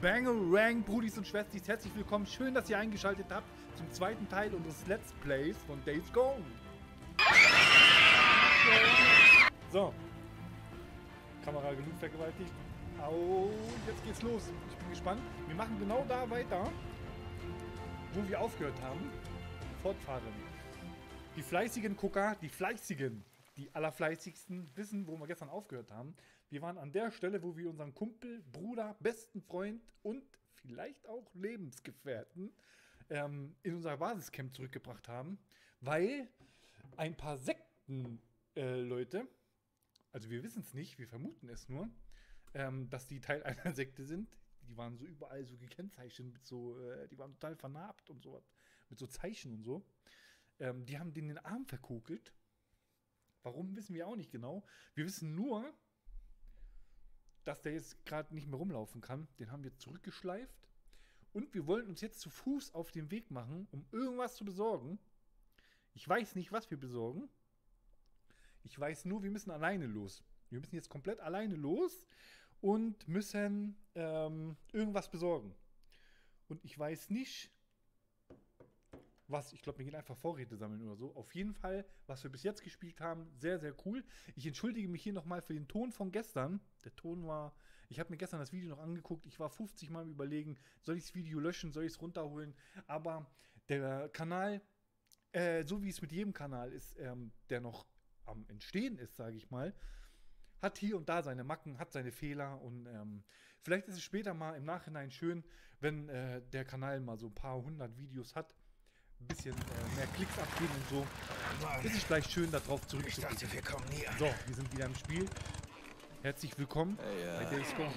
Bangarang, Brudis und Schwestis, herzlich willkommen. Schön, dass ihr eingeschaltet habt zum zweiten Teil unseres Let's Plays von Days Gone. So. Kamera genug vergewaltigt. Und jetzt geht's los. Ich bin gespannt. Wir machen genau da weiter, wo wir aufgehört haben. Fortfahren. Die fleißigen Gucker, die allerfleißigsten, wissen, wo wir gestern aufgehört haben. Wir waren an der Stelle, wo wir unseren Kumpel, Bruder, besten Freund und vielleicht auch Lebensgefährten in unser Basiscamp zurückgebracht haben, weil ein paar Sektenleute, also wir wissen es nicht, wir vermuten es nur, dass die Teil einer Sekte sind. Die waren so überall so gekennzeichnet, mit so, die waren total vernarbt und sowas. Mit so Zeichen und so. Die haben denen den Arm verkokelt. Warum, wissen wir auch nicht genau. Wir wissen nur, dass der jetzt gerade nicht mehr rumlaufen kann. Den haben wir zurückgeschleift. Und wir wollen uns jetzt zu Fuß auf den Weg machen, um irgendwas zu besorgen. Ich weiß nicht, was wir besorgen. Ich weiß nur, wir müssen alleine los. Wir müssen jetzt komplett alleine los und müssen irgendwas besorgen. Und ich weiß nicht, was, ich glaube, wir gehen einfach Vorräte sammeln oder so. Auf jeden Fall, was wir bis jetzt gespielt haben, sehr, sehr cool. Ich entschuldige mich hier nochmal für den Ton von gestern. Der Ton war, ich habe mir gestern das Video noch angeguckt. Ich war 50 Mal im Überlegen, soll ich das Video löschen, soll ich es runterholen. Aber der Kanal, so wie es mit jedem Kanal ist, der noch am Entstehen ist, sage ich mal, hat hier und da seine Macken, hat seine Fehler und vielleicht ist es später mal im Nachhinein schön, wenn der Kanal mal so ein paar hundert Videos hat, ein bisschen mehr Klicks abgeben und so. Mann, ist es vielleicht schön, darauf zurückzukommen. Ich dachte, wir kommen nie an. So, wir sind wieder im Spiel. Herzlich willkommen bei Days Gone.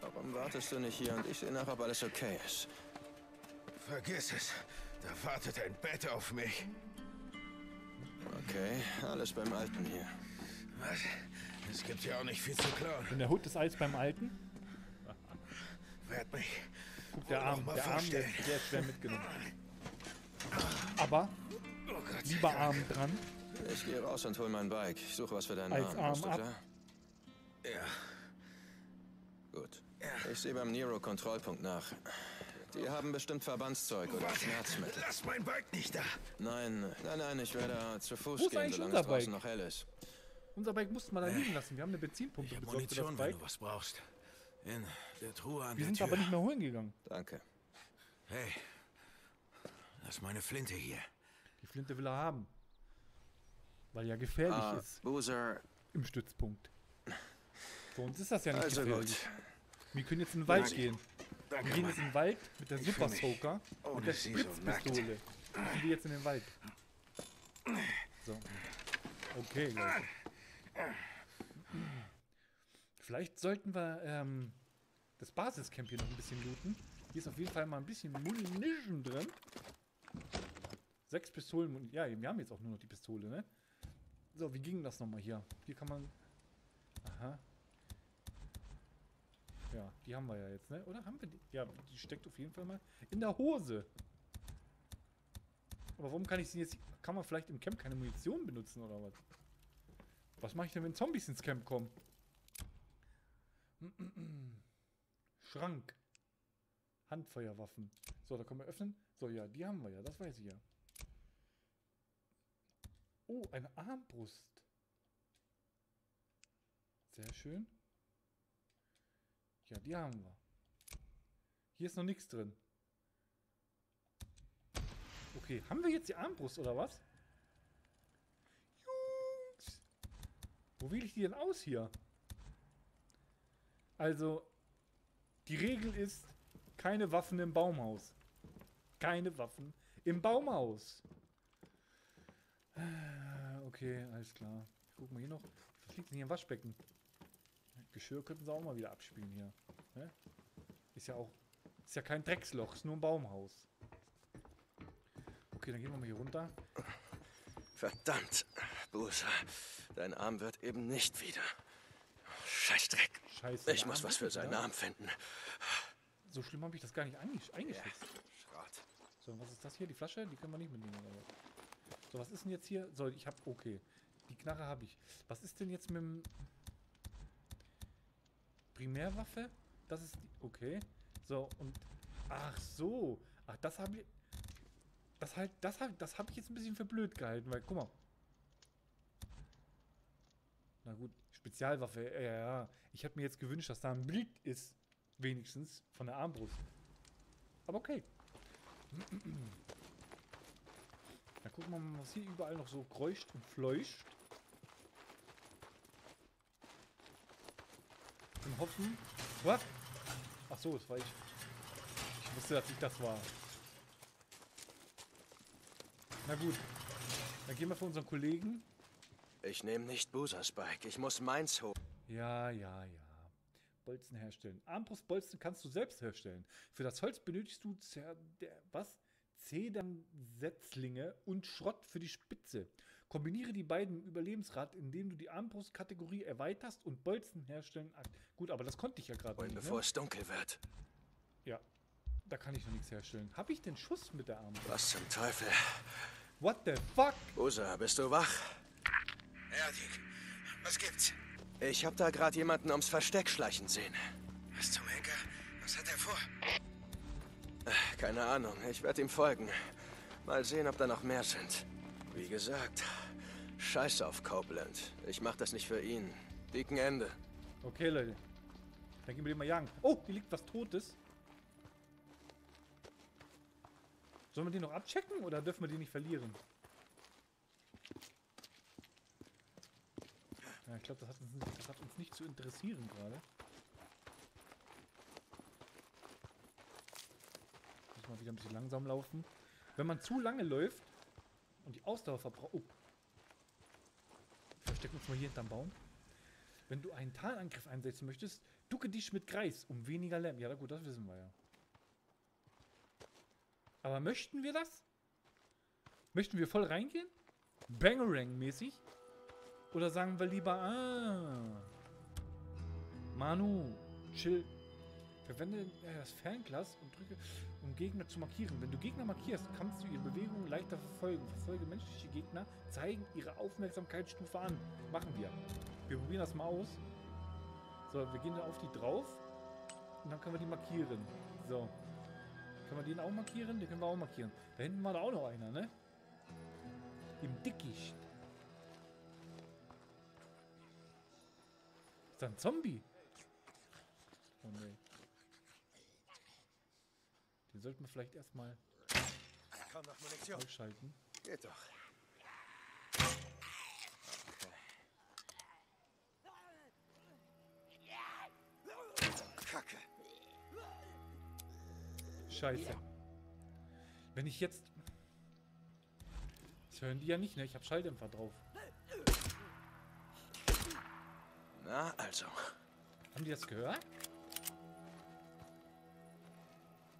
Warum wartest du nicht hier und ich sehe nach, ob alles okay ist? Vergiss es, da wartet ein Bett auf mich. Okay, alles beim Alten hier. Was? Es gibt ja auch nicht viel zu klauen. Und der Hut ist alles beim Alten? Werd mich. Guck, der Arm, der ist schwer mitgenommen. Aber, oh Gott, lieber Arm dran. Ich gehe raus und hol mein Bike. Ich suche was für deinen Arm. Bist du klar? Ja. Gut. Ja. Ich sehe beim NERO-Kontrollpunkt nach. Die haben bestimmt Verbandszeug oder Schmerzmittel. Lass mein Bike nicht da. Nein, ich werde zu Fuß gehen, solange es draußen noch hell ist. Unser Bike mussten wir da liegen lassen. Wir haben eine Benzinpumpe besorgt. Munition, wenn du was brauchst. In der Truhe an der Tür. Wir sind aber nicht mehr holen gegangen. Danke. Hey, lass meine Flinte hier. Die Flinte will er haben. Weil ja gefährlich ist. Boozer. Im Stützpunkt. Für uns ist das ja nicht also gefährlich. Gut. Wir können jetzt in den Wald gehen. Danke, wir gehen jetzt in den Wald mit der Super Soaker und der Spritzpistole. Gehen wir jetzt in den Wald. So. Okay, Leute. Vielleicht sollten wir das Basiscamp hier noch ein bisschen looten. Hier ist auf jeden Fall mal ein bisschen Munition drin. 6 Pistolen. Ja, wir haben jetzt auch nur noch die Pistole, ne? So, wie ging das nochmal hier? Hier kann man... Aha. Ja, die haben wir ja jetzt, ne? Oder haben wir die? Ja, die steckt auf jeden Fall mal in der Hose. Aber warum kann ich sie jetzt... Kann man vielleicht im Camp keine Munition benutzen oder was? Was mache ich denn, wenn Zombies ins Camp kommen? Schrank. Handfeuerwaffen. So, da können wir öffnen. So, ja, die haben wir ja. Das weiß ich ja. Oh, eine Armbrust. Sehr schön. Ja, die haben wir. Hier ist noch nichts drin. Okay, haben wir jetzt die Armbrust oder was? Jungs! Wo wähle ich die denn aus hier? Also, die Regel ist, keine Waffen im Baumhaus. Keine Waffen im Baumhaus. Okay, alles klar. Gucken wir hier noch. Was liegt denn hier im Waschbecken? Geschirr könnten sie auch mal wieder abspielen hier. Ne? Ist ja auch... Ist ja kein Drecksloch, ist nur ein Baumhaus. Okay, dann gehen wir mal hier runter. Verdammt, Boozer. Dein Arm wird eben nicht wieder. Scheißdreck. Scheiße, ich muss was für seinen Arm finden. So schlimm habe ich das gar nicht eingeschätzt. Ja, So, was ist das hier? Die Flasche? Die können wir nicht mitnehmen. So, was ist denn jetzt hier? So, ich habe... Okay. Die Knarre habe ich. Was ist denn jetzt mit dem... Primärwaffe? Das ist... Die, okay. So, und... Ach so. Ach, das habe ich... Das hab ich jetzt ein bisschen für blöd gehalten, weil... Guck mal. Na gut, Spezialwaffe, ja. Ich habe mir jetzt gewünscht, dass da ein Blick ist. Wenigstens von der Armbrust. Aber okay. Dann gucken wir mal, was hier überall noch so kreuscht und fleuscht. Und hoffen... Was? Ach so, das war ich. Ich wusste, dass ich das war. Na gut. Dann gehen wir für unseren Kollegen. Ich nehme nicht Boozers Bike. Ich muss meins holen. Ja, ja, ja. Bolzen herstellen. Armbrustbolzen kannst du selbst herstellen. Für das Holz benötigst du Zedernsetzlinge und Schrott für die Spitze. Kombiniere die beiden im Überlebensrad, indem du die Armbrustkategorie erweiterst und Bolzen herstellen. Gut, aber das konnte ich ja gerade nicht. Bevor es dunkel wird. Ja, da kann ich noch nichts herstellen. Habe ich den Schuss mit der Armbrust? Was zum Teufel? What the fuck? Boozer, bist du wach? Ja, Dick. Was gibt's? Ich hab da gerade jemanden ums Versteck schleichen sehen. Was zum Henker? Was hat er vor? Keine Ahnung. Ich werde ihm folgen. Mal sehen, ob da noch mehr sind. Wie gesagt, scheiß auf Copeland. Ich mach das nicht für ihn. Dicken Ende. Okay, Leute. Dann gehen wir den mal jagen. Oh, hier liegt was Totes. Sollen wir den noch abchecken oder dürfen wir den nicht verlieren? Ja, ich glaube, das hat uns nicht zu interessieren gerade. Muss mal wieder ein bisschen langsam laufen. Wenn man zu lange läuft und die Ausdauer verbraucht... Oh. Verstecken uns mal hier hinterm Baum. Wenn du einen Tarnangriff einsetzen möchtest, ducke dich mit Kreis, um weniger Lärm. Ja gut, das wissen wir ja. Aber möchten wir das? Möchten wir voll reingehen? Bangarang-mäßig? Oder sagen wir lieber, Manu, chill. Verwende das Fernglas und drücke, um Gegner zu markieren. Wenn du Gegner markierst, kannst du ihre Bewegungen leichter verfolgen. Verfolge menschliche Gegner, zeigen ihre Aufmerksamkeitsstufe an. Machen wir. Wir probieren das mal aus. So, wir gehen da auf die drauf. Und dann können wir die markieren. So. Können wir den auch markieren? Den können wir auch markieren. Da hinten war da auch noch einer, ne? Im Dickicht. Ist ein Zombie? Oh ne. Den sollten wir vielleicht erstmal ausschalten. Geht doch. Okay. Kacke. Scheiße. Wenn ich jetzt... Das hören die ja nicht, ne? Ich habe Schalldämpfer drauf. Na, also. Haben die das gehört?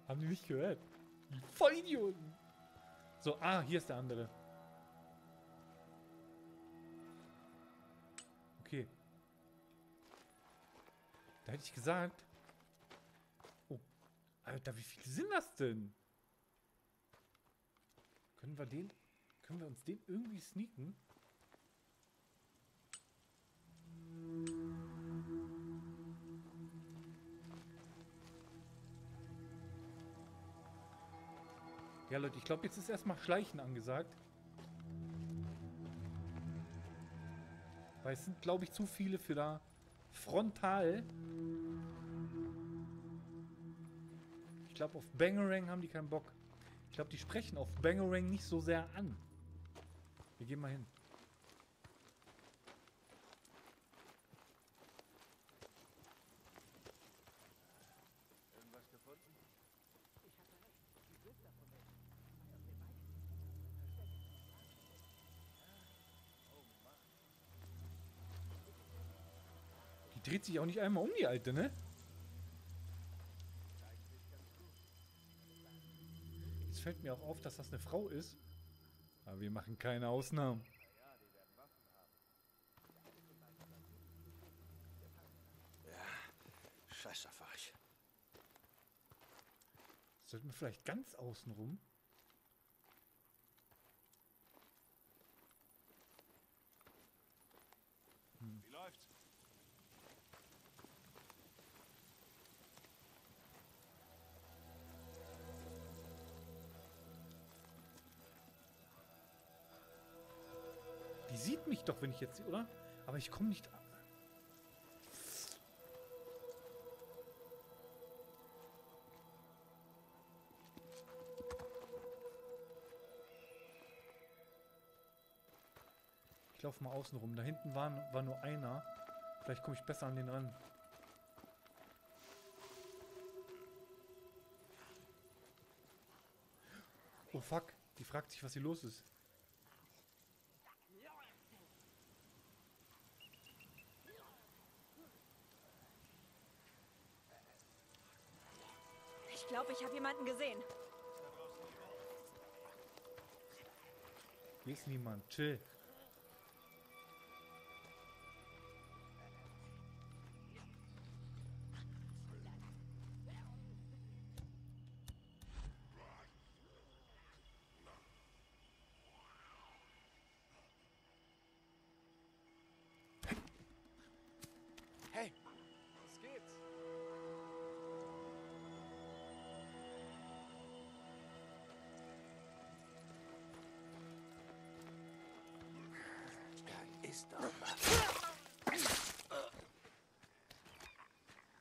Haben die nicht gehört? Die Vollidioten! So, hier ist der andere. Okay. Da hätte ich gesagt... Oh, Alter, wie viele sind das denn? Können wir uns den irgendwie sneaken? Ja, Leute, ich glaube, jetzt ist erstmal Schleichen angesagt. Weil es sind, glaube ich, zu viele für da frontal. Ich glaube, auf Bangarang haben die keinen Bock. Ich glaube, die sprechen auf Bangarang nicht so sehr an. Wir gehen mal hin. Dreht sich auch nicht einmal um die Alte, ne? Jetzt fällt mir auch auf, dass das eine Frau ist. Aber wir machen keine Ausnahmen. Ja, scheiß auf euch. Sollten wir vielleicht ganz außen rum? Die sieht mich doch, wenn ich jetzt... oder? Aber ich komme nicht ab. Ich laufe mal außen rum. Da hinten war nur einer. Vielleicht komme ich besser an den ran. Oh fuck, die fragt sich, was hier los ist. Ich glaube, ich habe jemanden gesehen. Hier ist niemand, chill.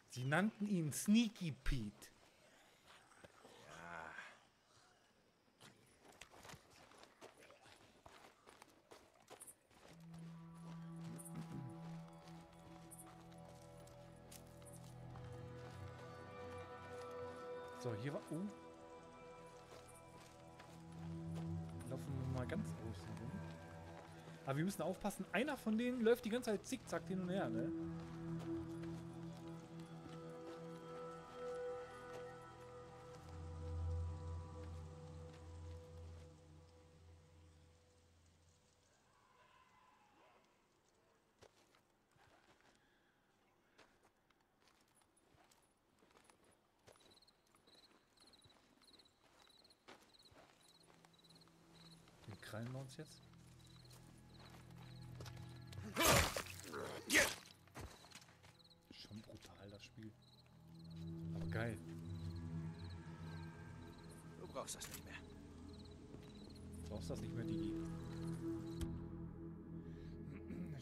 Sie nannten ihn Sneaky Pete. Ja. So, hier war... Oh. Laufen wir mal ganz ruhig rum. Aber wir müssen aufpassen, einer von denen läuft die ganze Zeit zickzack hin und her, ne? Den krallen wir uns jetzt. Schon brutal das Spiel. Aber geil. Du brauchst das nicht mehr. Du brauchst das nicht mehr, Digi.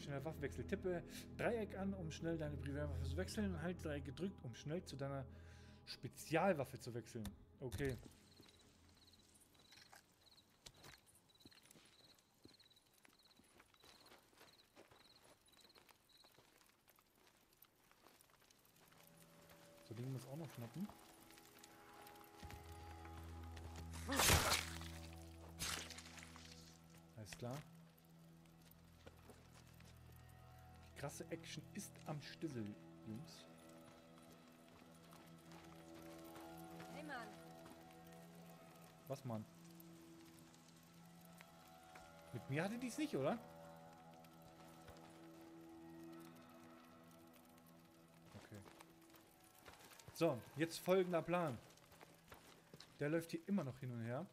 Schneller Waffenwechsel. Tippe Dreieck an, um schnell deine Primärwaffe zu wechseln. Und halt Dreieck gedrückt, um schnell zu deiner Spezialwaffe zu wechseln. Okay. Ding muss auch noch schnappen. Alles klar. Die krasse Action ist am Stissel, Jungs. Hey Mann. Was, Mann? Mit mir hatte die's nicht, oder? Okay. So, jetzt folgender Plan. Der läuft hier immer noch hin und her.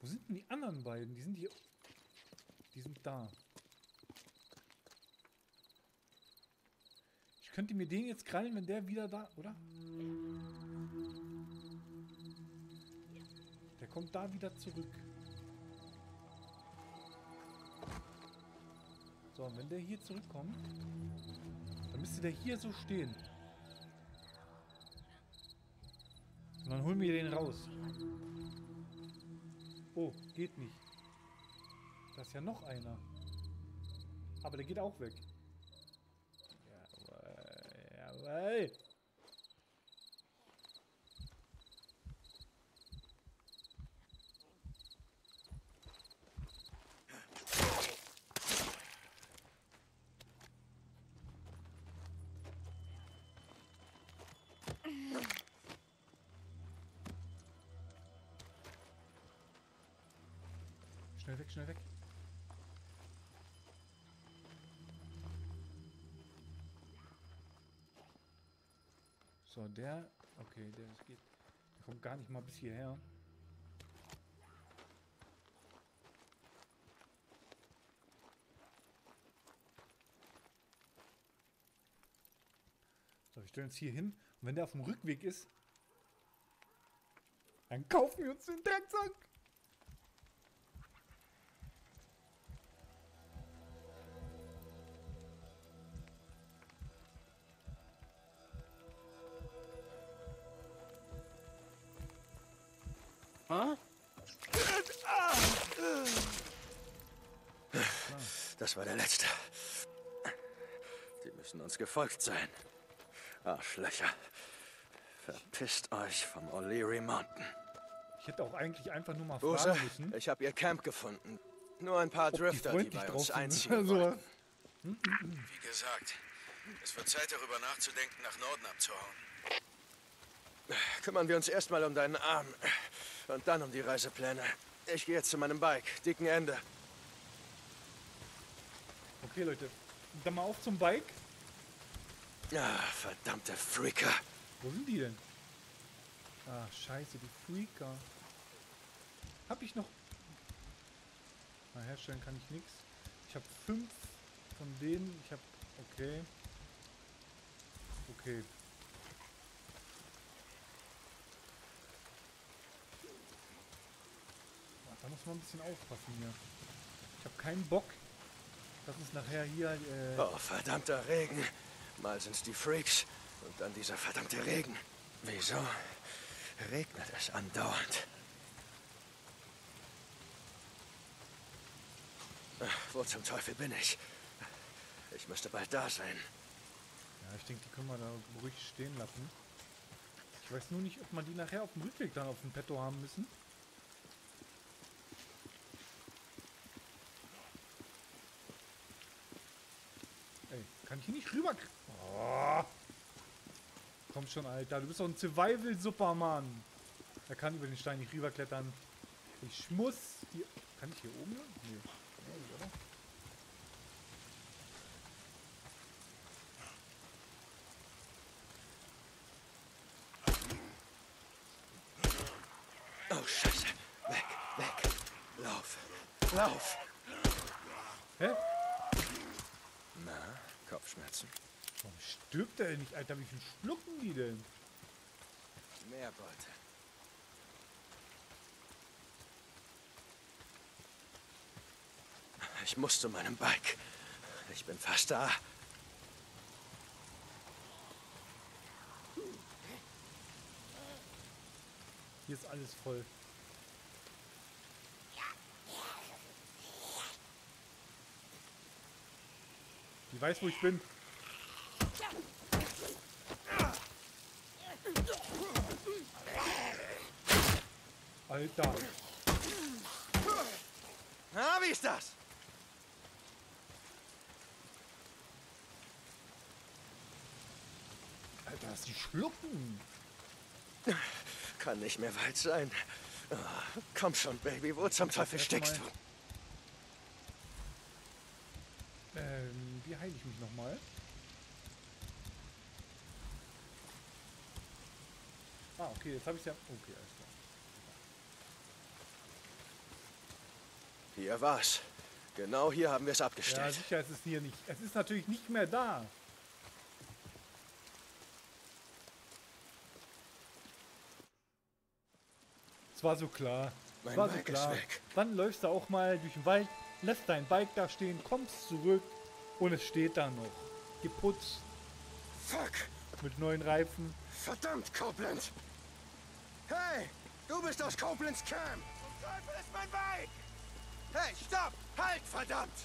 Wo sind denn die anderen beiden? Die sind hier... Die sind da. Ich könnte mir den jetzt krallen, wenn der wieder da... Oder? Der kommt da wieder zurück. So, und wenn der hier zurückkommt, dann müsste der hier so stehen. Und dann holen wir den raus. Oh, geht nicht. Da ist ja noch einer. Aber der geht auch weg. Jawohl, jawohl. Schnell weg, schnell weg. So, der... Okay, der geht... Der kommt gar nicht mal bis hierher. So, wir stellen uns hier hin. Und wenn der auf dem Rückweg ist, dann kaufen wir uns den Drecksack. Das war der letzte. Die müssen uns gefolgt sein. Arschlöcher. Verpisst euch vom O'Leary Mountain. Ich hätte auch eigentlich einfach nur mal Boozer, fragen müssen. Ich habe ihr Camp gefunden. Nur ein paar Drifter, die bei uns einziehen wollten. Wie gesagt, es wird Zeit, darüber nachzudenken, nach Norden abzuhauen. Kümmern wir uns erstmal um deinen Arm und dann um die Reisepläne. Ich gehe jetzt zu meinem Bike. Dicken Ende. Okay, Leute. Dann mal auf zum Bike. Ach, verdammte Freaker. Wo sind die denn? Ah, scheiße, die Freaker. Hab ich noch... Na, herstellen kann ich nichts. Ich habe 5 von denen. Ich habe... Okay. Okay. Da muss man ein bisschen aufpassen hier. Ich habe keinen Bock, dass uns nachher hier... Oh, verdammter Regen. Mal sind es die Freaks und dann dieser verdammte Regen. Wieso regnet es andauernd? Ach, wo zum Teufel bin ich? Ich müsste bald da sein. Ja, ich denke, die können wir da ruhig stehen lassen. Ich weiß nur nicht, ob man die nachher auf dem Rückweg dann auf dem Petto haben müssen. Kann ich hier nicht rüber... Oh. Komm schon, Alter. Du bist doch ein Survival-Superman. Er kann über den Stein nicht rüberklettern. Ich muss... Hier... Kann ich hier oben? Nee. Nee, oder? Oh, Scheiße. Weg, weg. Lauf. Lauf. Hä? Na? Kopfschmerzen. Warum stirbt der denn nicht, Alter? Wie viel schlucken die denn? Mehr Beute. Ich muss zu meinem Bike. Ich bin fast da. Hier ist alles voll. Ich weiß, wo ich bin. Alter. Na, wie ist das? Alter, dass die schlucken. Kann nicht mehr weit sein. Oh, komm schon, Baby. Wo zum Teufel steckst du? Wie heile ich mich nochmal? Ah, okay, jetzt habe ich ja... Okay, alles klar. Hier war's. Genau hier haben wir es abgestellt. Ja, sicher ist es hier nicht. Es ist natürlich nicht mehr da. Es war so klar. Es war so klar. Dann läufst du auch mal durch den Wald, lässt dein Bike da stehen, kommst zurück. Und es steht da noch. Geputzt. Fuck! Mit neuen Reifen. Verdammt, Copeland! Hey! Du bist aus Copelands Camp! Zum Teufel ist mein Bike! Hey, stopp! Halt, verdammt!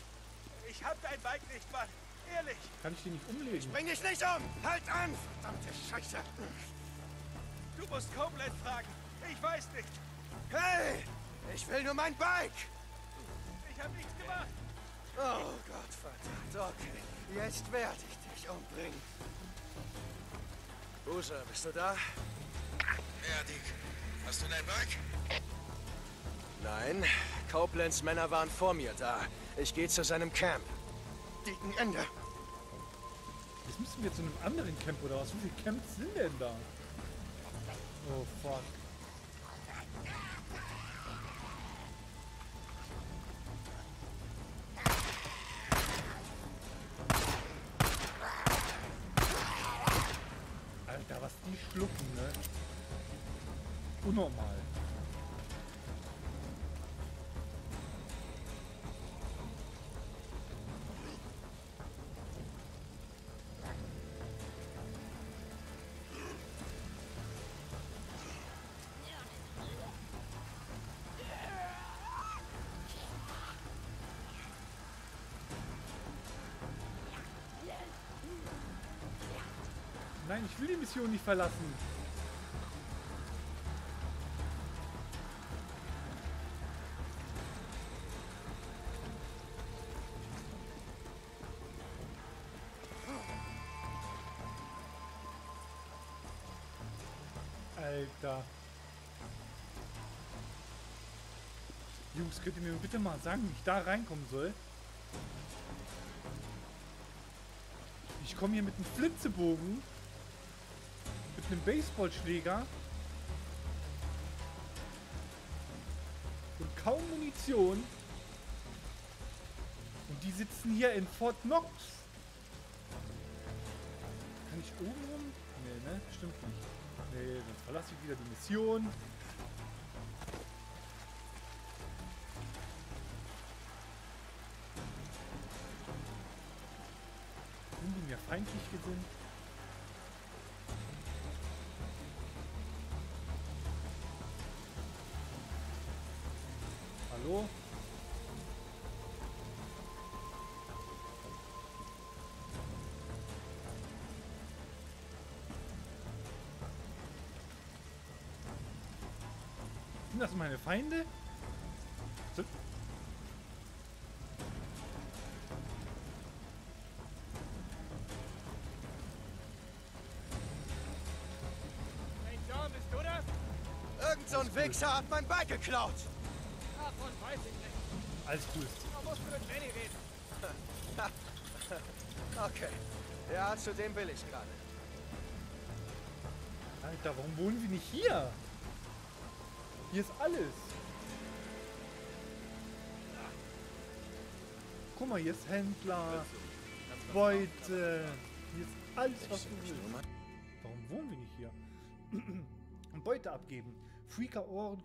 Ich hab dein Bike nicht, Mann! Ehrlich! Kann ich dich nicht umlegen? Ich bring dich nicht um! Halt an! Verdammte Scheiße! Du musst Copeland fragen! Ich weiß nicht! Hey! Ich will nur mein Bike! Ich hab nichts gemacht! Oh Gott, verdammt, okay. Jetzt werde ich dich umbringen. Boozer, bist du da? Ja, Dick. Hast du dein Bike? Nein, Copelands Männer waren vor mir da. Ich gehe zu seinem Camp. Dicken Ende. Jetzt müssen wir zu einem anderen Camp, oder was? Wie viele Camps sind denn da? Oh, fuck. Schlucken, ne? Unnormal. sagen, ich will die Mission nicht verlassen. Alter. Jungs, könnt ihr mir bitte mal sagen, wie ich da reinkommen soll? Ich komme hier mit einem Flitzebogen. Mit einem Baseballschläger. Und kaum Munition. Und die sitzen hier in Fort Knox. Kann ich oben rum? Nee, ne? Stimmt nicht. Nee, sonst verlasse ich wieder die Mission. Sind die mir feindlich gesinnt? Hallo? Sind das meine Feinde? Wichser hat mein Bike geklaut! Davon weiß ich nicht. Alles cool. Man muss mit Lenny reden. Okay. Ja, zu dem will ich gerade. Alter, warum wohnen wir nicht hier? Hier ist alles. Guck mal, hier ist Händler, Beute. Hier ist alles, was du willst. Warum wohnen wir nicht hier? Und Beute abgeben. Freaker-Ohren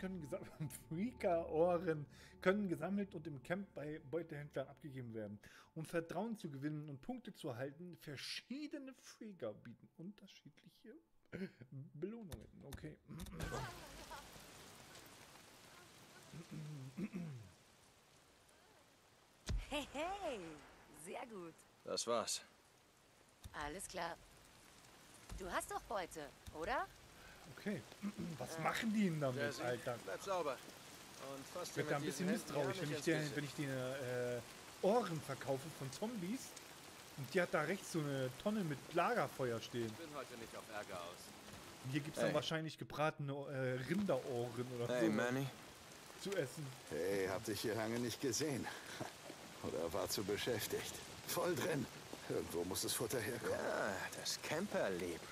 können gesammelt und im Camp bei Beutehändlern abgegeben werden. Um Vertrauen zu gewinnen und Punkte zu erhalten, verschiedene Freaker bieten unterschiedliche Belohnungen. Okay. Hey, hey, sehr gut. Das war's. Alles klar. Du hast doch Beute, oder? Okay, was machen die denn damit, Alter? Bleib sauber. Und fast ich werde da ein bisschen misstrauisch, wenn ich die Ohren verkaufe von Zombies. Und die hat da rechts so eine Tonne mit Lagerfeuer stehen. Ich bin heute nicht auf Ärger aus. Hier gibt es dann wahrscheinlich gebratene Rinderohren oder so. Manny. Zu essen. Hey, hab dich hier lange nicht gesehen. Oder war zu beschäftigt. Voll drin. Irgendwo muss das Futter herkommen. Ja, das Camperleben.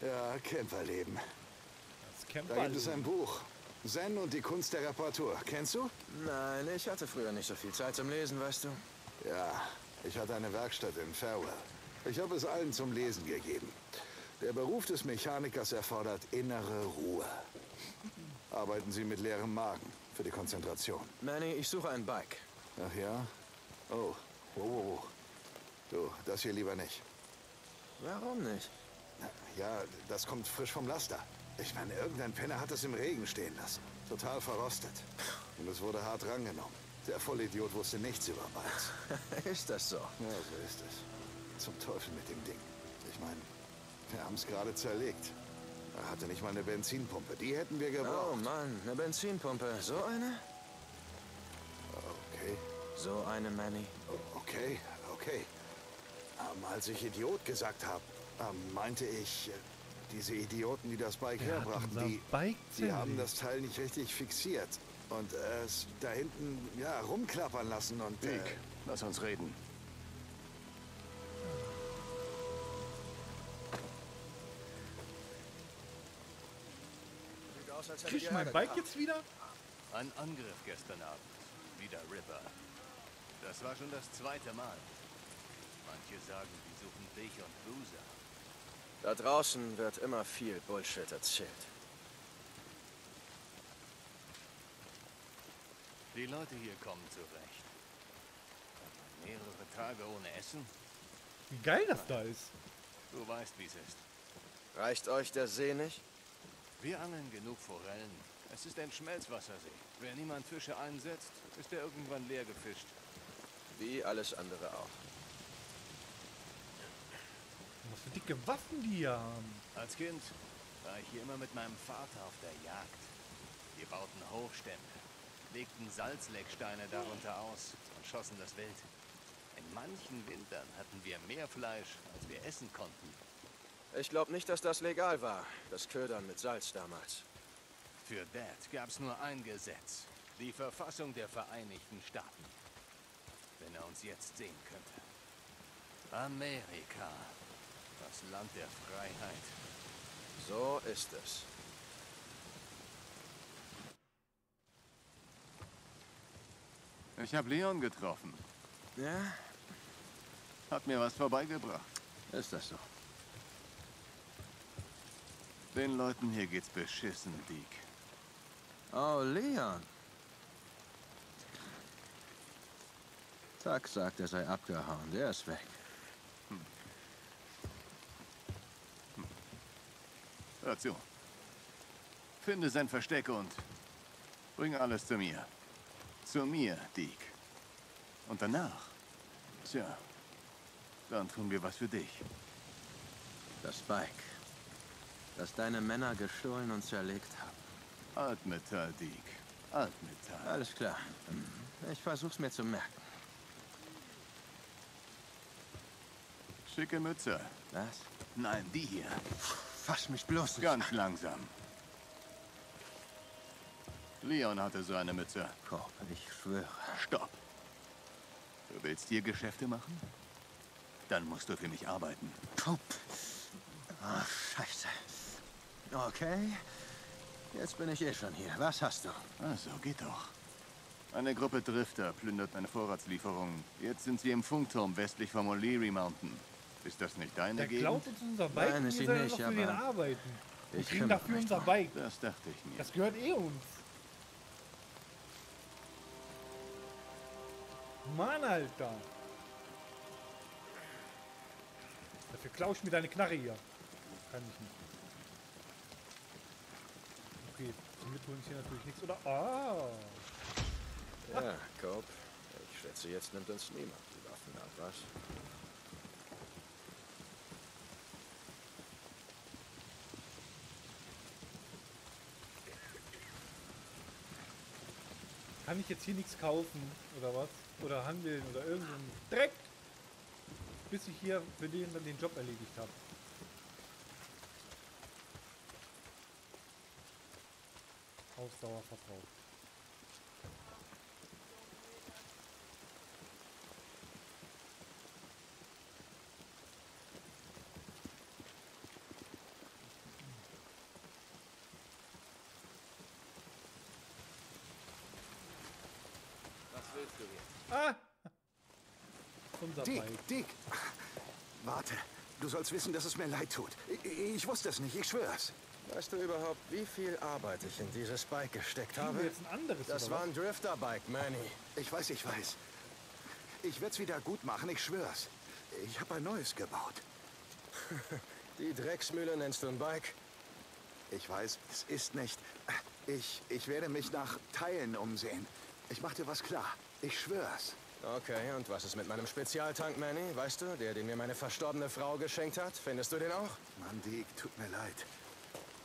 Ja, Camperleben. Das Camperleben. Da gibt es ein Buch. Zen und die Kunst der Reparatur. Kennst du? Nein, ich hatte früher nicht so viel Zeit zum Lesen, weißt du. Ja, ich hatte eine Werkstatt in Farewell. Ich habe es allen zum Lesen gegeben. Der Beruf des Mechanikers erfordert innere Ruhe. Arbeiten Sie mit leerem Magen für die Konzentration. Manny, ich suche ein Bike. Ach ja? Oh, wow. Du, das hier lieber nicht. Warum nicht? Ja, das kommt frisch vom Laster. Ich meine, irgendein Penner hat es im Regen stehen lassen. Total verrostet. Und es wurde hart rangenommen. Der Vollidiot wusste nichts über Bikes. Ist das so? Ja, so ist es. Zum Teufel mit dem Ding. Ich meine, wir haben es gerade zerlegt. Er hatte nicht mal eine Benzinpumpe. Die hätten wir gebraucht. Oh Mann, eine Benzinpumpe. So eine? Okay. So eine, Manny. Okay. Als ich Idiot gesagt habe, meinte ich, diese Idioten, die das Bike herbrachten, die haben das Teil nicht richtig fixiert und es da hinten rumklappern lassen und... lass uns reden. Krieg ich mein Bike jetzt wieder? Ein Angriff gestern Abend. Wieder Ripper. Das war schon das zweite Mal. Manche sagen, die suchen dich und Boozer. Da draußen wird immer viel Bullshit erzählt. Die Leute hier kommen zurecht. Aber mehrere Tage ohne Essen? Wie geil das da ist. Du weißt, wie es ist. Reicht euch der See nicht? Wir angeln genug Forellen. Es ist ein Schmelzwassersee. Wer niemand Fische einsetzt, ist er irgendwann leer gefischt. Wie alles andere auch. Was für dicke Waffen die hier haben. Als Kind war ich hier immer mit meinem Vater auf der Jagd. Wir bauten Hochstämme, legten Salzlecksteine darunter aus und schossen das Wild. In manchen Wintern hatten wir mehr Fleisch, als wir essen konnten. Ich glaube nicht, dass das legal war, das Ködern mit Salz damals. Für Dad gab es nur ein Gesetz, die Verfassung der Vereinigten Staaten. Wenn er uns jetzt sehen könnte. Amerika, das Land der Freiheit. So ist es. Ich habe Leon getroffen. Ja? Hat mir was vorbeigebracht. Ist das so? Den Leuten hier geht's beschissen, Dick. Oh, Leon. Zack sagt, er sei abgehauen. Der ist weg. Ration. Finde sein Versteck und bring alles zu mir. Zu mir, Dick. Und danach? Tja, dann tun wir was für dich. Das Bike, das deine Männer gestohlen und zerlegt haben. Altmetall, Dick. Altmetall. Alles klar. Ich versuch's mir zu merken. Schicke Mütze. Was? Nein, die hier. Fass mich bloß nicht. Ganz langsam. Leon hatte so eine Mütze. Korb, ich schwöre. Stopp. Du willst hier Geschäfte machen? Dann musst du für mich arbeiten. Korb. Ach, Scheiße. Okay. Jetzt bin ich eh schon hier. Was hast du? Ach so, geht doch. Eine Gruppe Drifter plündert meine Vorratslieferungen. Jetzt sind sie im Funkturm westlich vom O'Leary Mountain. Ist das nicht deine Gegend? Der klaut uns unser Bike. Nein, ist nicht, für den arbeiten. Wir kriegen dafür unser Bike. Das dachte ich mir. Das gehört eh uns. Mann, Alter. Dafür klaue ich mir deine Knarre hier. Kann ich nicht. Okay, damit holen wir hier natürlich nichts, oder? Ah! Ja, Cope. Ich schätze, jetzt nimmt uns niemand die Waffen ab, was? Kann ich jetzt hier nichts kaufen, oder was? Oder handeln, oder irgendeinen Dreck? Bis ich hier für den dann den Job erledigt habe. Ausdauer verbraucht. Ah! Unser Dick, Dick! Warte, du sollst wissen, dass es mir leid tut. Ich wusste es nicht, ich schwör's. Weißt du überhaupt, wie viel Arbeit ich in dieses Bike gesteckt habe? Jetzt ein anderes, das war ein Drifter-Bike, Manny. Ich weiß. Ich werd's wieder gut machen, ich schwör's. Ich habe ein neues gebaut. Die Drecksmühle nennst du ein Bike? Ich weiß, es ist nicht. Ich werde mich nach Teilen umsehen. Ich mach dir was klar. Ich schwör's. Okay, und was ist mit meinem Spezialtank, Manny? Weißt du, der, den mir meine verstorbene Frau geschenkt hat? Findest du den auch? Mann, Dick, tut mir leid.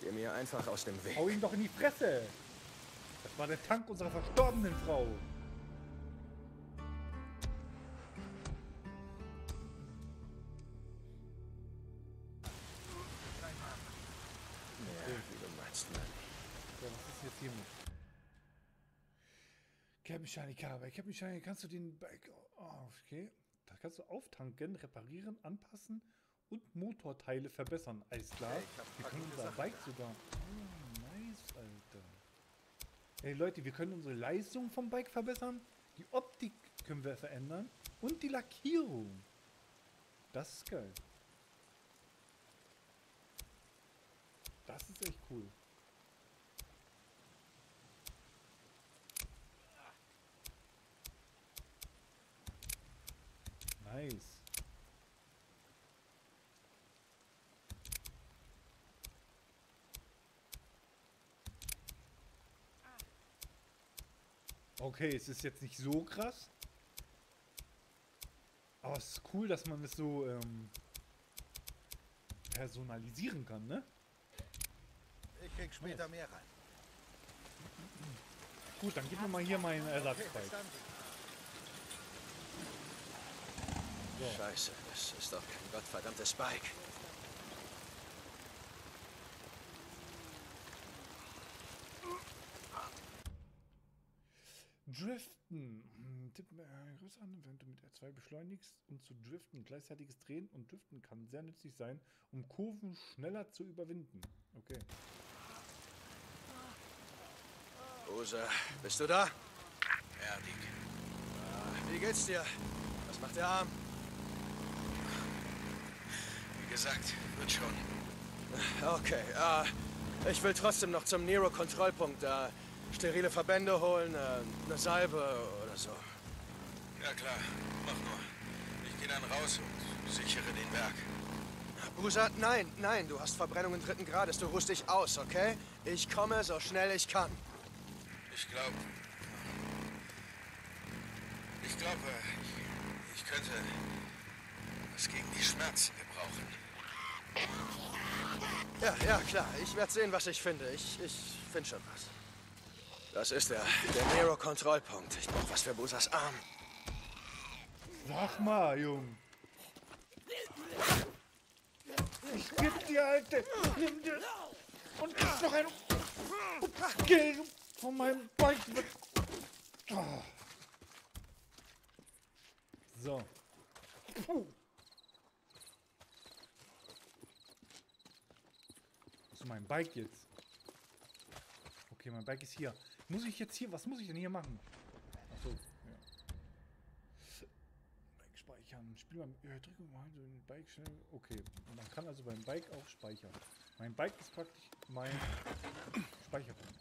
Geh mir einfach aus dem Weg. Hau ihn doch in die Fresse! Das war der Tank unserer verstorbenen Frau. Ja, wie du meinst, Manny. Ja, was ist jetzt hier mit? Cap-Mechaniker, kannst du den Bike... Oh, okay. Da kannst du auftanken, reparieren, anpassen und Motorteile verbessern. Alles klar. Hey, wir können unser Bike sogar... Oh, nice, Alter. Hey, Leute, wir können unsere Leistung vom Bike verbessern. Die Optik können wir verändern. Und die Lackierung. Das ist geil. Das ist echt cool. Nice. Okay, es ist jetzt nicht so krass. Aber es ist cool, dass man es so personalisieren kann, ne? Ich krieg später mehr rein. Gut, dann gib mir mal hier meinen Ersatzteil. So. Scheiße, das ist doch kein gottverdammtes Bike. Driften. Tipp mir größer an, wenn du mit R2 beschleunigst und zu driften. Gleichzeitiges Drehen und Driften kann sehr nützlich sein, um Kurven schneller zu überwinden. Okay. Boozer, bist du da? Ja, Dick. Wie geht's dir? Was macht der Arm? Wie gesagt, wird schon. Okay, ich will trotzdem noch zum Nero-Kontrollpunkt da. Sterile Verbände holen, eine Salbe oder so. Ja klar, mach nur. Ich gehe dann raus und sichere den Berg. Boozer, nein, nein, du hast Verbrennungen 3. Grades, du ruhst dich aus, okay? Ich komme so schnell ich kann. Ich könnte was gegen die Schmerzen gebrauchen. Ja, klar, ich werde sehen, was ich finde. Ich finde schon was. Das ist der Nero-Kontrollpunkt. Ich brauche was für Boozers Arm. Sag mal, Jung. Ich geb dir, Alte. Nimm dir. Und kriegst noch ein Geld von meinem Bike mit. Oh. So. Puh. Zu meinem Bike jetzt. Okay, mein Bike ist hier. Muss ich jetzt hier, was muss ich denn hier machen? Achso, ja. Bike speichern. Spiel beim Drücken mal so ein Bike schnell. Okay, man kann also beim Bike auch speichern. Mein Bike ist praktisch mein Speicherpunkt.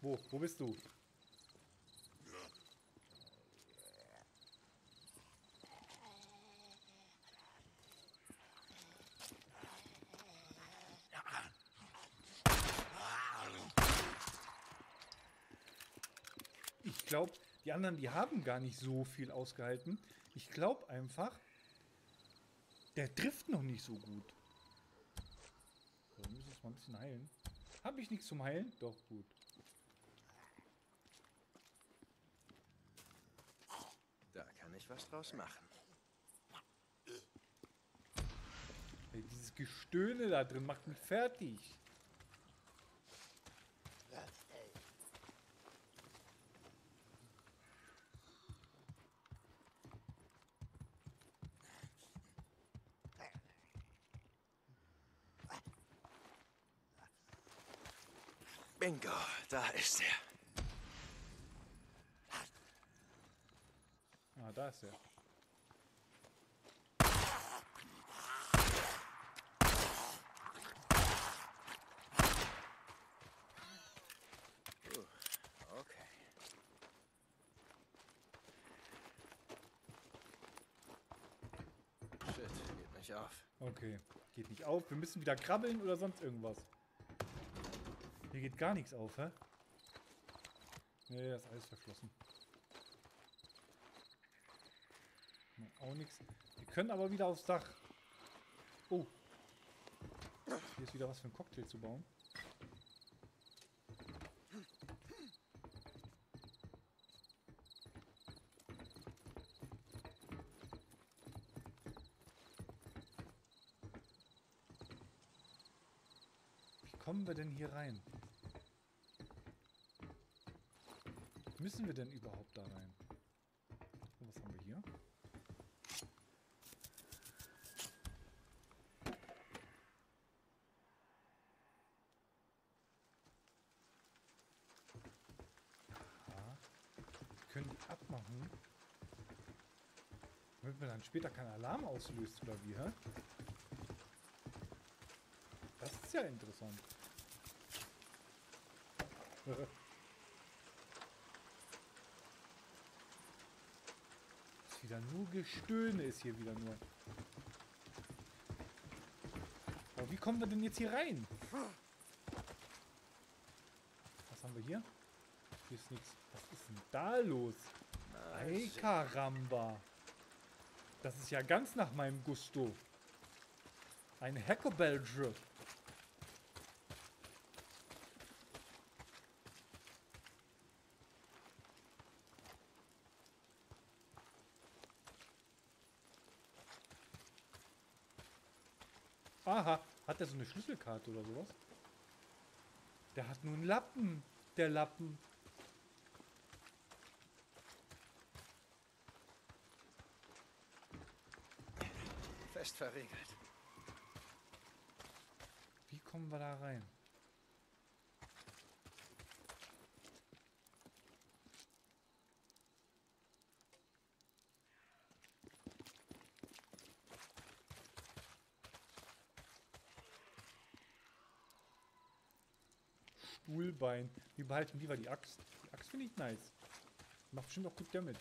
Wo bist du? Ich glaube, die anderen, die haben gar nicht so viel ausgehalten. Ich glaube einfach, der trifft noch nicht so gut. So, wir müssen uns mal ein bisschen heilen. Habe ich nichts zum Heilen? Doch, gut. Da kann ich was draus machen. Hey, dieses Gestöhne da drin macht mich fertig. Bingo, da ist er. Ah, da ist er. Okay. Shit, geht nicht auf. Okay, geht nicht auf. Wir müssen wieder krabbeln oder sonst irgendwas. Hier geht gar nichts auf, hä? Nee, das ist alles verschlossen. Auch nichts. Wir können aber wieder aufs Dach. Oh. Hier ist wieder was für einen Cocktail zu bauen. Wie kommen wir denn hier rein? Müssen wir denn überhaupt da rein? Und was haben wir hier? Ja. Wir können die abmachen. Damit man dann später keinen Alarm auslöst, oder wie, hä? Das ist ja interessant. Wieder nur Gestöhne ist hier wieder nur. Aber wie kommen wir denn jetzt hier rein? Was haben wir hier? Hier ist nichts. Was ist denn da los? Ey, Karamba. Das ist ja ganz nach meinem Gusto. Ein Hackerbell-Drip. Aha, hat der so eine Schlüsselkarte oder sowas? Der hat nur einen Lappen, der Lappen. Fest verriegelt. Wie kommen wir da rein? Stuhlbein. Wir behalten lieber die Axt. Die Axt finde ich nice. Macht bestimmt auch gut Damage.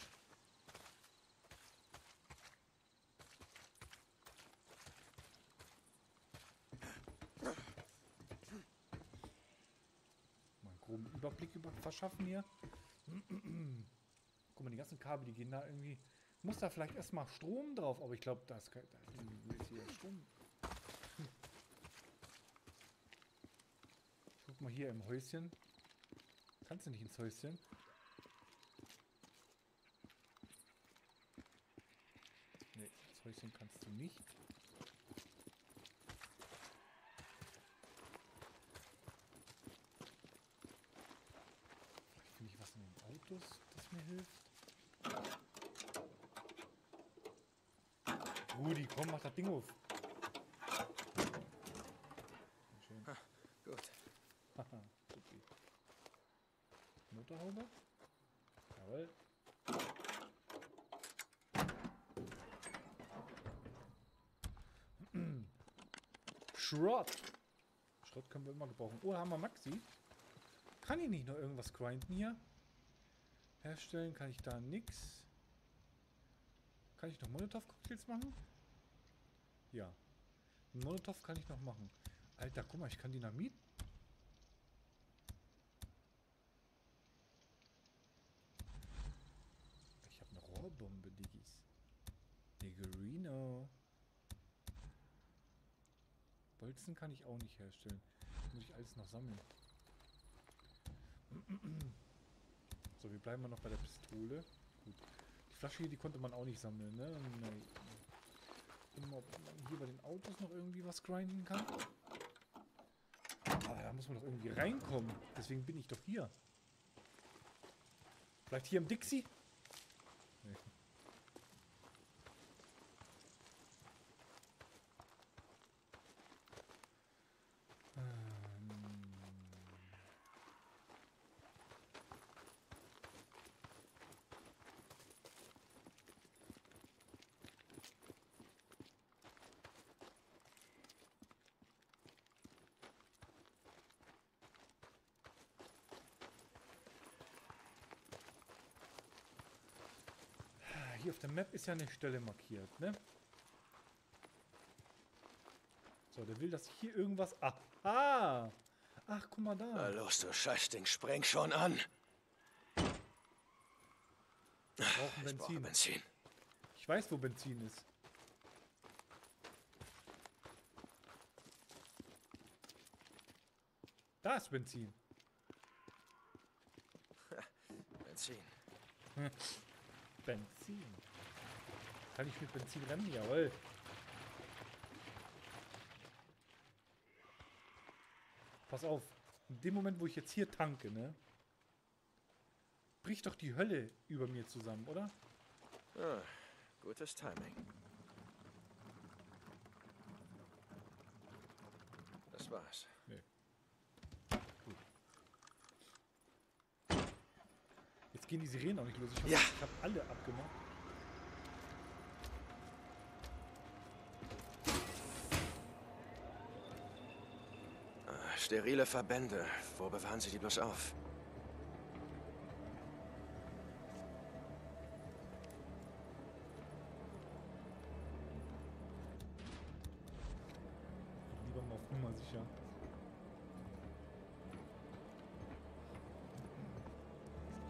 Mal einen groben Überblick verschaffen hier. Guck mal, die ganzen Kabel, die gehen da irgendwie... Muss da vielleicht erstmal Strom drauf, aber ich glaube, da ist hier Strom. Guck mal hier im Häuschen. Kannst du nicht ins Häuschen? Nee, ins Häuschen kannst du nicht. Vielleicht finde ich was in den Autos, das mir hilft. Rudi, komm, mach das Ding auf. Schön. Ha, gut. Haha, okay. Motorhaube? Jawohl. Schrott! Schrott können wir immer gebrauchen. Oh, da haben wir Maxi. Kann ich nicht noch irgendwas grinden hier? Herstellen kann ich da nix. Kann ich noch Molotov-Cocktails machen? Ja. Einen Molotov kann ich noch machen. Alter, guck mal, ich kann Dynamit. Bombe, Diggis. Diggerino. Bolzen kann ich auch nicht herstellen. Muss ich alles noch sammeln. So, wir bleiben mal noch bei der Pistole. Gut. Die Flasche hier, die konnte man auch nicht sammeln, ne? Nein. Gucken wir mal, ob man hier bei den Autos noch irgendwie was grinden kann. Aber da muss man doch irgendwie reinkommen. Deswegen bin ich doch hier. Vielleicht hier im Dixie? Nee. Hier auf der Map ist ja eine Stelle markiert, ne? So, der will, dass ich hier irgendwas... Aha! Ach, guck mal da. Na los, du Scheißding, spreng schon an! Wir brauchen Benzin. Ich brauche Benzin. Ich weiß, wo Benzin ist. Da ist Benzin. Benzin. Benzin. Kann ich mit Benzin rennen? Jawohl. Pass auf. In dem Moment, wo ich jetzt hier tanke, ne? Bricht doch die Hölle über mir zusammen, oder? Ah, gutes Timing. Das war's. Nee. Gut. Jetzt gehen die Sirenen auch nicht los. Ich hoffe, ja. Ich habe alle abgemacht. Sterile Verbände. Wo bewahren Sie die bloß auf? Lieber mal auf Nummer sicher.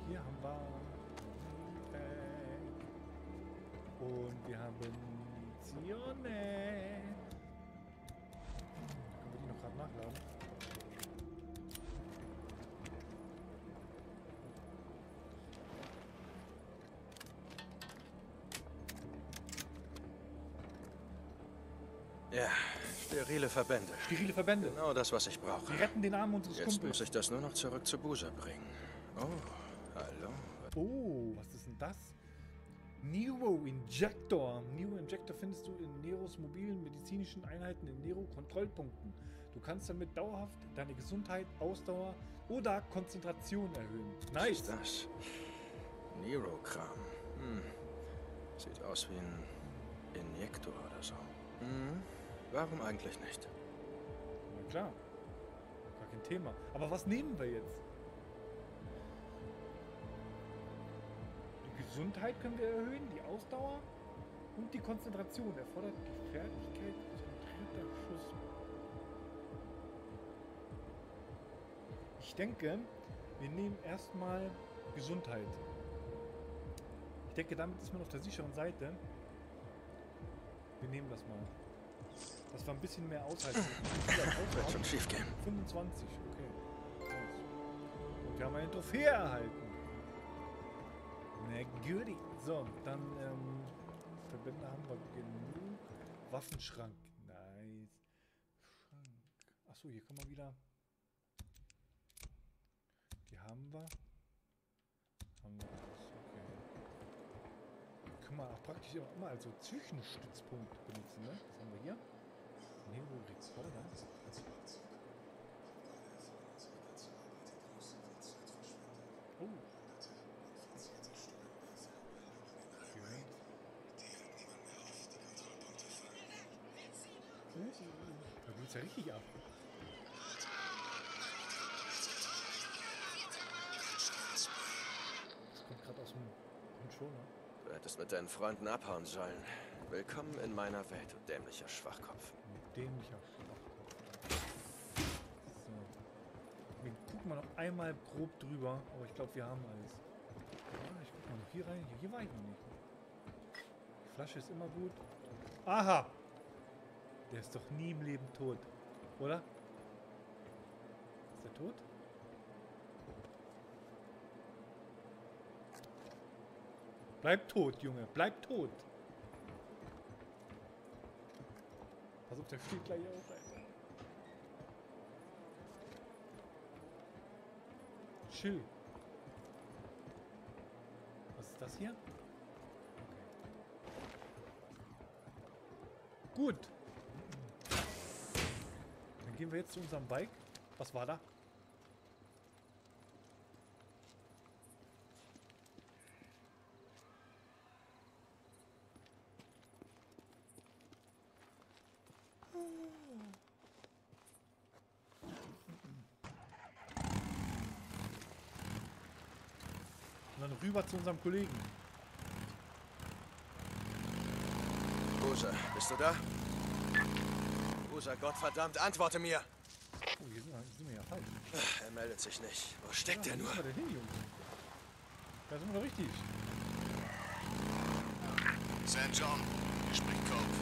Hier haben wir und wir haben Zione. nachladen. Ja, sterile Verbände. Sterile Verbände? Genau das, was ich brauche. Wir retten den Arm unseres Kumpels. Jetzt muss ich das nur noch zurück zu Boozer bringen. Oh, hallo. Oh, was ist denn das? NERO Injector. NERO Injector findest du in Neros mobilen medizinischen Einheiten in Nero-Kontrollpunkten. Du kannst damit dauerhaft deine Gesundheit, Ausdauer oder Konzentration erhöhen. Nice. Was ist das? Nero-Kram. Hm. Sieht aus wie ein Injektor oder so. Hm. Warum eigentlich nicht? Na klar. Gar kein Thema. Aber was nehmen wir jetzt? Die Gesundheit können wir erhöhen, die Ausdauer und die Konzentration. Erfordert Gefährlichkeit konzentrierter Schuss. Ich denke, wir nehmen erstmal Gesundheit. Ich denke, damit ist man auf der sicheren Seite. Wir nehmen das mal. Das war ein bisschen mehr aushalten. Wird schon schief gehen. 25, okay. Und wir haben eine Trophäe erhalten. Na gut. So, dann Verbände haben wir genug. Waffenschrank. Nice. Schrank. Achso, hier kommen wir wieder. Die haben wir. Haben wir alles. Okay. Können wir auch praktisch immer als so Zwischenstützpunkt benutzen, ne? Was haben wir hier? Nero Recorder. Oh. Da geht's ja richtig ab. Das kommt gerade aus dem Controller. Du hättest mit deinen Freunden abhauen sollen. Willkommen in meiner Welt, du dämlicher Schwachkopf. Dämlicher Schwachkopf. So. Wir gucken mal noch einmal grob drüber, aber ich glaube, wir haben alles. Ja, ich guck mal noch hier rein. Hier war ich noch nicht. Die Flasche ist immer gut. Aha! Der ist doch nie im Leben tot, oder? Ist der tot? Bleib tot, Junge, bleib tot! Pass auf, der fliegt gleich auf, Alter. Chill. Was ist das hier? Okay. Gut. Gehen wir jetzt zu unserem Bike. Was war da? Und dann rüber zu unserem Kollegen. Boozer, bist du da? Gottverdammt, antworte mir! Oh, hier sind wir ja falsch. Ach, er meldet sich nicht. Wo steckt er nur? Wo sind wir denn hin, Jungs? Da sind wir doch richtig. St. John, hier spricht Cope.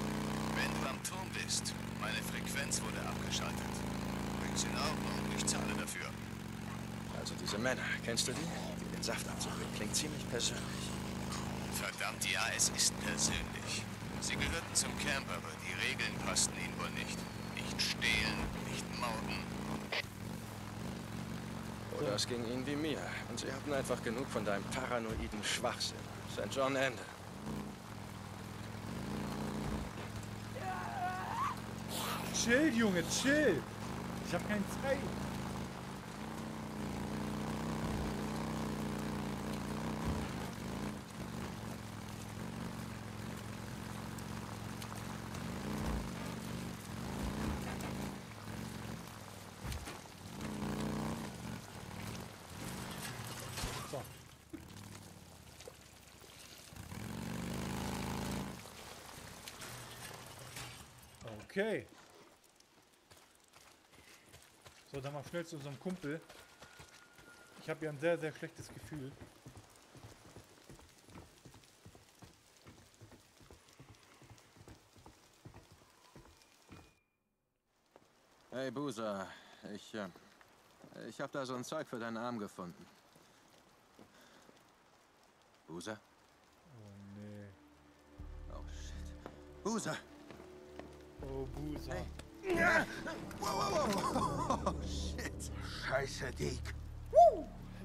Wenn du am Turm bist, meine Frequenz wurde abgeschaltet. Bringt's in Ordnung, ich zahle dafür. Also diese Männer, kennst du die? Die den Saft abzubringen, klingt ziemlich persönlich. Verdammt, ja, es ist persönlich. Sie gehörten zum Camp, aber die Regeln passten ihnen wohl nicht. Nicht stehlen, nicht morden. Oder es ging ihnen wie mir. Und sie hatten einfach genug von deinem paranoiden Schwachsinn. St. John, Ende. Chill, Junge, chill. Ich hab keine Zeit. Okay. So, dann mal schnell zu unserem Kumpel. Ich habe ja ein sehr, sehr schlechtes Gefühl. Hey, Boozer, ich hab da so ein Zeug für deinen Arm gefunden. Boozer? Oh, nee. Oh, shit. Boozer! Oh, Boozer. Hey. Ja. Wow, wow, wow. Oh, shit. Scheiße, Dick.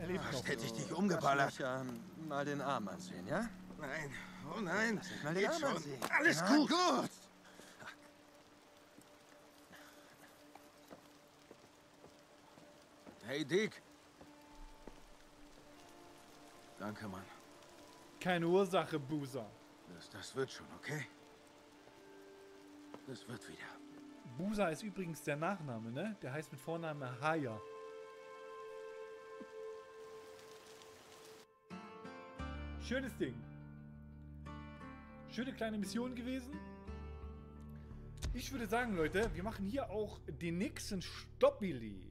Erst hätte ich dich umgeballert. Lass mich, mal den Arm ansehen, ja? Nein. Oh nein. Lass mich mal den Arm ansehen. Alles ja, gut. Gut. Hey, Dick. Danke, Mann. Keine Ursache, Boozer. Das wird schon, okay? Das wird wieder. Boozer ist übrigens der Nachname, ne? Der heißt mit Vornamen Haya. Schönes Ding. Schöne kleine Mission gewesen. Ich würde sagen, Leute, wir machen hier auch den nächsten Stoppili.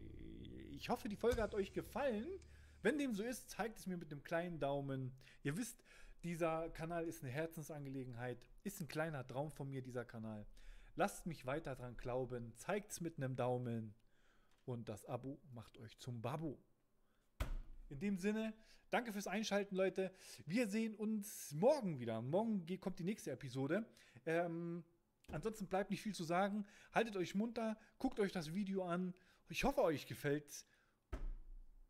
Ich hoffe, die Folge hat euch gefallen. Wenn dem so ist, zeigt es mir mit einem kleinen Daumen. Ihr wisst, dieser Kanal ist eine Herzensangelegenheit. Ist ein kleiner Traum von mir, dieser Kanal. Lasst mich weiter dran glauben. Zeigt es mit einem Daumen. Und das Abo macht euch zum Babu. In dem Sinne, danke fürs Einschalten, Leute. Wir sehen uns morgen wieder. Morgen kommt die nächste Episode. Ansonsten bleibt nicht viel zu sagen. Haltet euch munter. Guckt euch das Video an. Ich hoffe, euch gefällt's.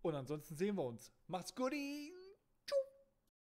Und ansonsten sehen wir uns. Macht's gut!